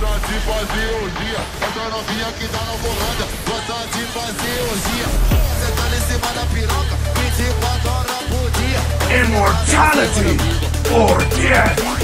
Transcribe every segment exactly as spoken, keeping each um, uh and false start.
gosta de fazer orgia, outra novinha que tá na volanda, gosta de fazer orgia. Você tá em cima da piroca, vinte e quatro horas por dia. Immortality or death.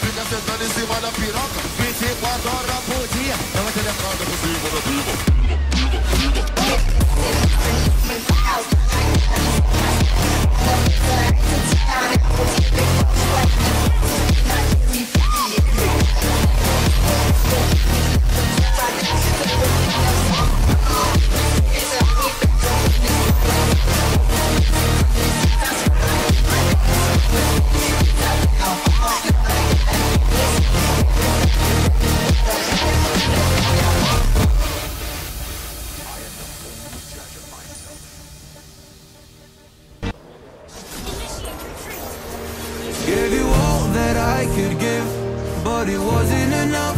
Fica sentado em cima da piroca, vinte e quatro horas por dia. Não vai ter nada por cima da Gave you all that I could give, but it wasn't enough.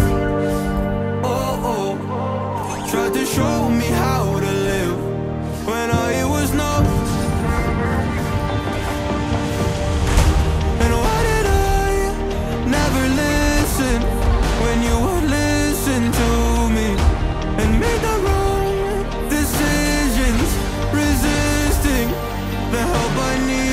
Oh, oh, tried to show me how to live when all it was numb. And why did I never listen when you would listen to me and made the wrong decisions, resisting the help I need?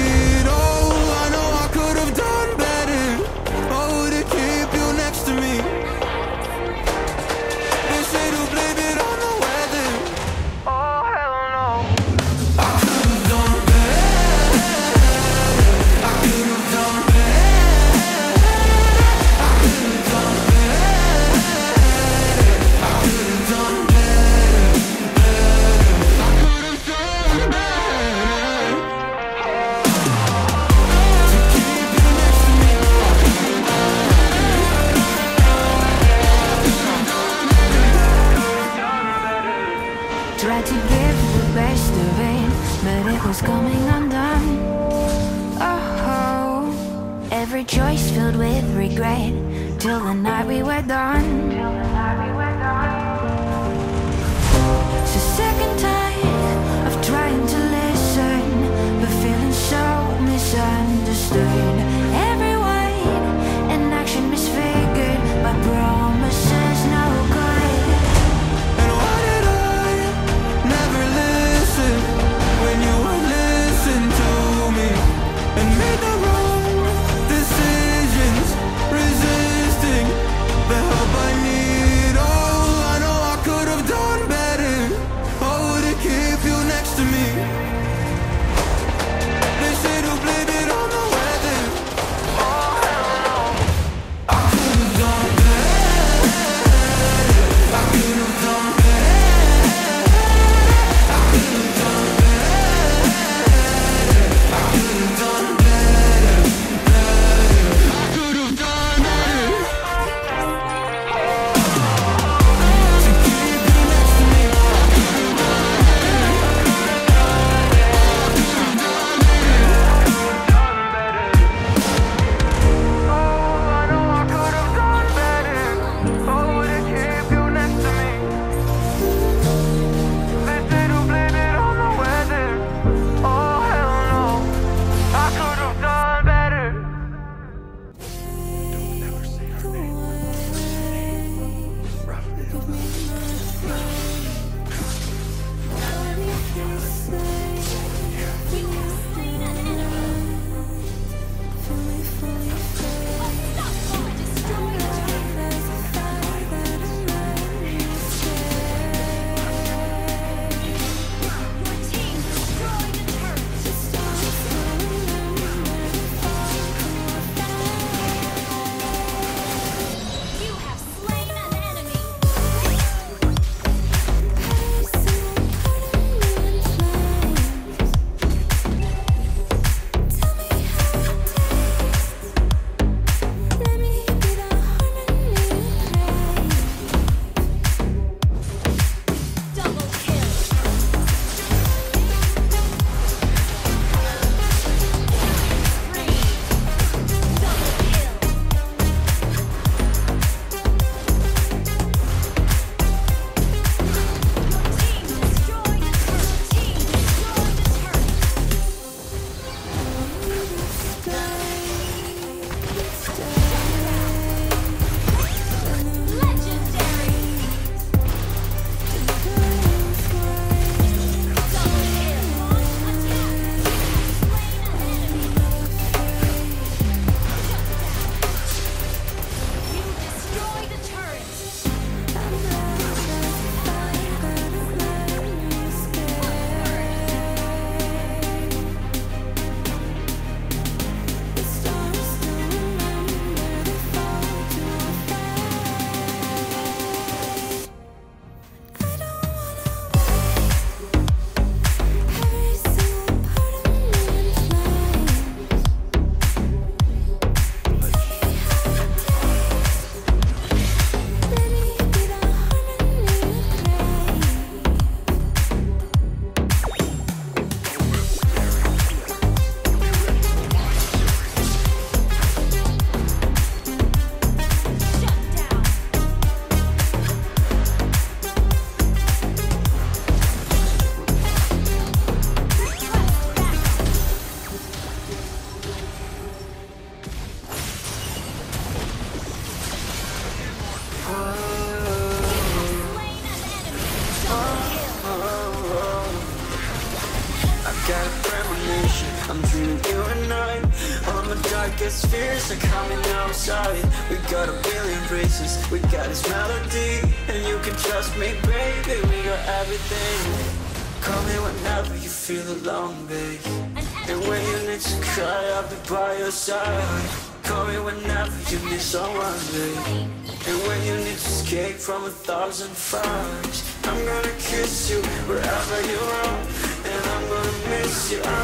Tried to give the best of it, but it was coming undone. Oh, every choice filled with regret, till the night we were done. Till the night we were done. It's the second time of trying to listen, but feeling so misunderstood. Every word and action misfigured by promises no good. The help I need. got a premonition, I'm dreaming you and I. All my darkest fears are coming outside. We got a billion races, we got this melody, and you can trust me, baby, we got everything. Call me whenever you feel alone, babe, and when you need to cry, I'll be by your side. Call me whenever you need someone, babe, and when you need to escape from a thousand fires, I'm gonna kiss you wherever you are, and I'm gonna miss you.